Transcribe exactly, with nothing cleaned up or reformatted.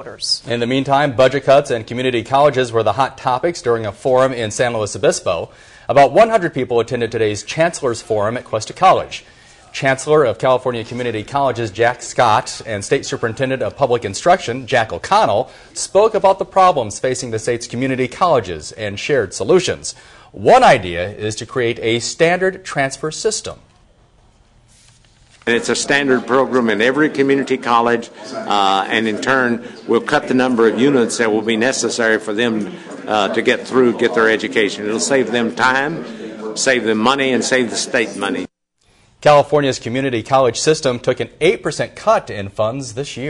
voters. In the meantime, budget cuts and community colleges were the hot topics during a forum in San Luis Obispo. About one hundred people attended today's Chancellor's Forum at Cuesta College. Chancellor of California Community Colleges Jack Scott and State Superintendent of Public Instruction Jack O'Connell spoke about the problems facing the state's community colleges and shared solutions. One idea is to create a standard transfer system. And it's a standard program in every community college, uh, and in turn we'll cut the number of units that will be necessary for them uh, to get through, get their education. It'll save them time, save them money, and save the state money. California's community college system took an eight percent cut in funds this year.